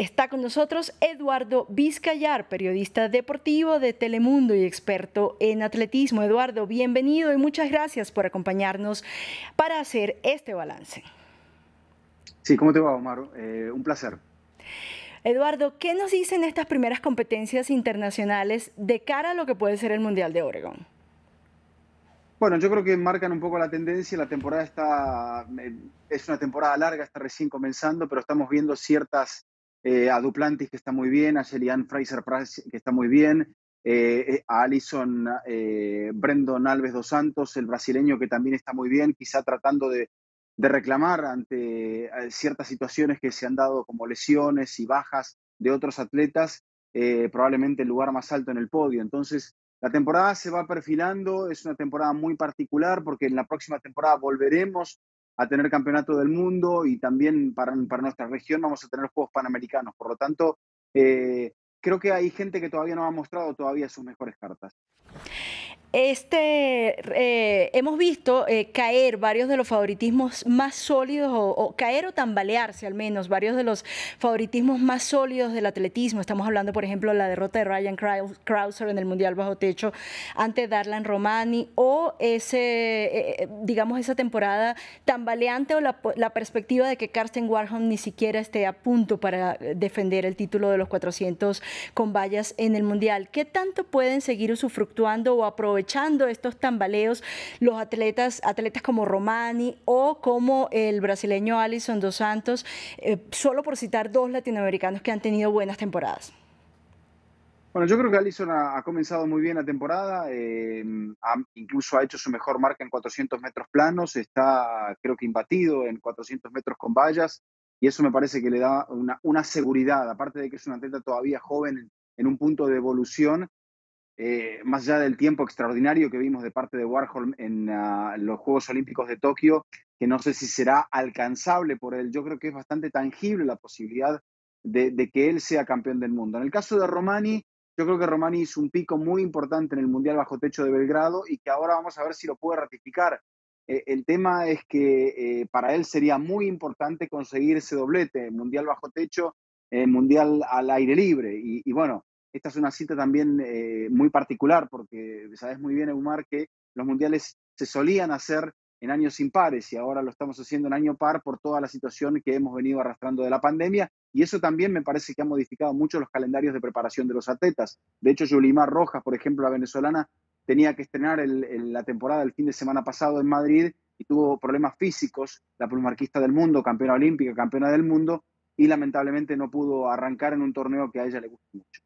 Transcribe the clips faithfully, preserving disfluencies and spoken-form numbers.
Está con nosotros Eduardo Biscayart, periodista deportivo de Telemundo y experto en atletismo. Eduardo, bienvenido y muchas gracias por acompañarnos para hacer este balance. Sí, ¿cómo te va, Omar? Eh, un placer. Eduardo, ¿qué nos dicen estas primeras competencias internacionales de cara a lo que puede ser el Mundial de Oregon? Bueno, yo creo que marcan un poco la tendencia. La temporada está, es una temporada larga, está recién comenzando, pero estamos viendo ciertas, eh, a Duplantis, que está muy bien, a Shelly-Ann Fraser-Pryce, que está muy bien, eh, a Alison, eh, Brendan Alves dos Santos, el brasileño, que también está muy bien, quizá tratando de, de reclamar ante ciertas situaciones que se han dado, como lesiones y bajas de otros atletas, eh, probablemente el lugar más alto en el podio. Entonces, la temporada se va perfilando, es una temporada muy particular porque en la próxima temporada volveremos a tener campeonato del mundo y también para, para nuestra región vamos a tener los Juegos Panamericanos. Por lo tanto, eh, creo que hay gente que todavía no ha mostrado todavía sus mejores cartas. Este, eh, hemos visto eh, caer varios de los favoritismos más sólidos, o, o caer o tambalearse al menos, varios de los favoritismos más sólidos del atletismo. Estamos hablando, por ejemplo, de la derrota de Ryan Krauser en el Mundial Bajo Techo ante Darlan Romani, o ese, eh, digamos, esa temporada tambaleante, o la, la perspectiva de que Karsten Warholm ni siquiera esté a punto para defender el título de los cuatrocientos con vallas en el Mundial. ¿Qué tanto pueden seguir usufructuando o aprovechando aprovechando estos tambaleos los atletas, atletas como Romani o como el brasileño Alison dos Santos, eh, solo por citar dos latinoamericanos que han tenido buenas temporadas? Bueno, yo creo que Alison ha, ha comenzado muy bien la temporada, eh, ha, incluso ha hecho su mejor marca en cuatrocientos metros planos, está creo que imbatido en cuatrocientos metros con vallas, y eso me parece que le da una, una seguridad, aparte de que es un atleta todavía joven en, en un punto de evolución. Eh, más allá del tiempo extraordinario que vimos de parte de Warholm en uh, los Juegos Olímpicos de Tokio, que no sé si será alcanzable por él, yo creo que es bastante tangible la posibilidad de, de que él sea campeón del mundo. En el caso de Romani, yo creo que Romani hizo un pico muy importante en el Mundial Bajo Techo de Belgrado y que ahora vamos a ver si lo puede ratificar. Eh, el tema es que eh, para él sería muy importante conseguir ese doblete, Mundial Bajo Techo, eh, Mundial al aire libre, y, y bueno, esta es una cita también eh, muy particular porque sabes muy bien, Eumar, que los mundiales se solían hacer en años impares y ahora lo estamos haciendo en año par por toda la situación que hemos venido arrastrando de la pandemia, y eso también me parece que ha modificado mucho los calendarios de preparación de los atletas. De hecho, Yulimar Rojas, por ejemplo, la venezolana, tenía que estrenar el, el, la temporada el fin de semana pasado en Madrid y tuvo problemas físicos, la plusmarquista del mundo, campeona olímpica, campeona del mundo, y lamentablemente no pudo arrancar en un torneo que a ella le gusta mucho.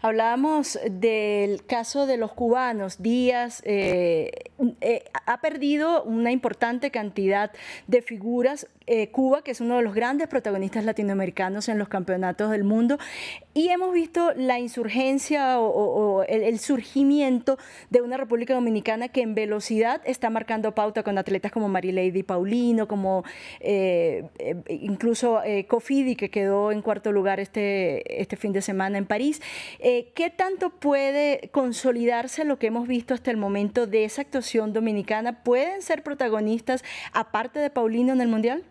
Hablábamos del caso de los cubanos. Díaz eh, eh, ha perdido una importante cantidad de figuras. Eh, Cuba, que es uno de los grandes protagonistas latinoamericanos en los campeonatos del mundo, y hemos visto la insurgencia o, o, o el, el surgimiento de una República Dominicana que en velocidad está marcando pauta con atletas como Marileidy Paulino, como eh, incluso eh, Cofidi, que quedó en cuarto lugar este, este fin de semana en París. Eh, ¿Qué tanto puede consolidarse lo que hemos visto hasta el momento de esa actuación dominicana? ¿Pueden ser protagonistas aparte de Paulino en el Mundial?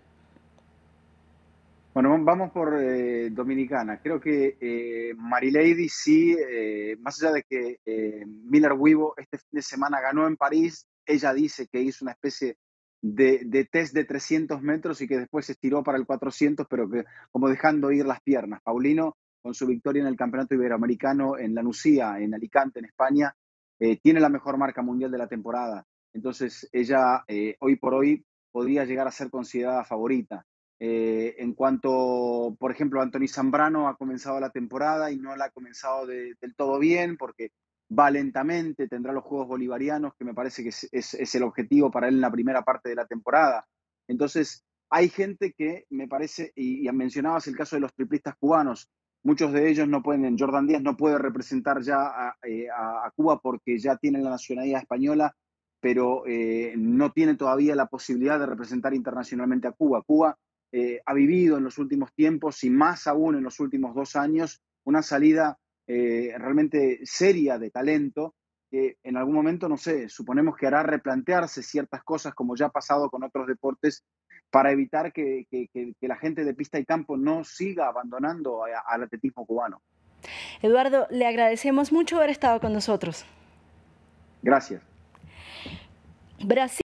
Bueno, vamos por eh, Dominicana. Creo que eh, Marileidy sí, eh, más allá de que eh, Miller Wibo este fin de semana ganó en París, ella dice que hizo una especie de, de test de trescientos metros y que después se estiró para el cuatrocientos, pero que como dejando ir las piernas. Paulino, con su victoria en el Campeonato Iberoamericano en Lanucía, en Alicante, en España, eh, tiene la mejor marca mundial de la temporada. Entonces ella eh, hoy por hoy podría llegar a ser considerada favorita. Eh, en cuanto, por ejemplo, Anthony Zambrano ha comenzado la temporada y no la ha comenzado de, del todo bien porque va lentamente, tendrá los Juegos Bolivarianos, que me parece que es, es, es el objetivo para él en la primera parte de la temporada. Entonces, hay gente que me parece, y, y mencionabas el caso de los triplistas cubanos, muchos de ellos no pueden, Jordan Díaz no puede representar ya a, eh, a Cuba porque ya tiene la nacionalidad española, pero eh, no tiene todavía la posibilidad de representar internacionalmente a Cuba. Cuba Eh, ha vivido en los últimos tiempos, y más aún en los últimos dos años, una salida eh, realmente seria de talento que en algún momento, no sé, suponemos que hará replantearse ciertas cosas, como ya ha pasado con otros deportes para evitar que, que, que, que la gente de pista y campo no siga abandonando a, a, al atletismo cubano. Eduardo, le agradecemos mucho haber estado con nosotros. Gracias. Brasil.